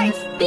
Cards B.